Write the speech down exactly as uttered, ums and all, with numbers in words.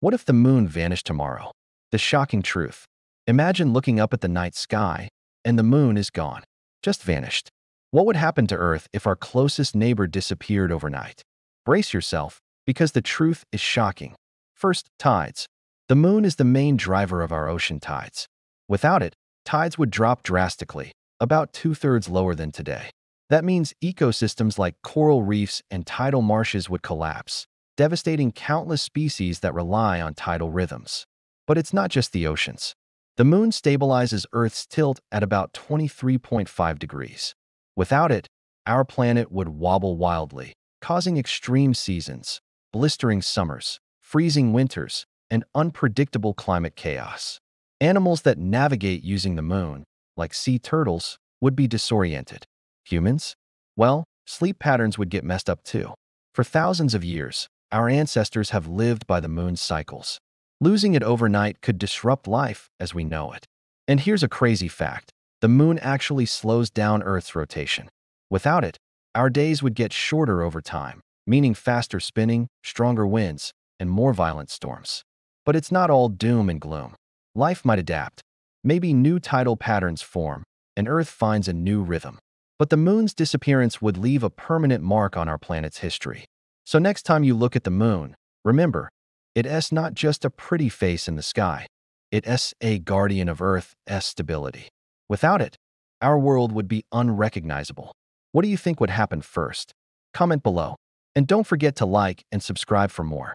What if the moon vanished tomorrow? The shocking truth. Imagine looking up at the night sky, and the moon is gone. Just vanished. What would happen to Earth if our closest neighbor disappeared overnight? Brace yourself, because the truth is shocking. First, tides. The moon is the main driver of our ocean tides. Without it, tides would drop drastically, about two-thirds lower than today. That means ecosystems like coral reefs and tidal marshes would collapse, devastating countless species that rely on tidal rhythms. But it's not just the oceans. The moon stabilizes Earth's tilt at about twenty-three point five degrees. Without it, our planet would wobble wildly, causing extreme seasons, blistering summers, freezing winters, and unpredictable climate chaos. Animals that navigate using the moon, like sea turtles, would be disoriented. Humans? Well, sleep patterns would get messed up too. For thousands of years, our ancestors have lived by the moon's cycles. Losing it overnight could disrupt life as we know it. And here's a crazy fact. The moon actually slows down Earth's rotation. Without it, our days would get shorter over time, meaning faster spinning, stronger winds, and more violent storms. But it's not all doom and gloom. Life might adapt. Maybe new tidal patterns form, and Earth finds a new rhythm. But the moon's disappearance would leave a permanent mark on our planet's history. So next time you look at the moon, remember, it's not just a pretty face in the sky. It's a guardian of Earth's stability. Without it, our world would be unrecognizable. What do you think would happen first? Comment below. And don't forget to like and subscribe for more.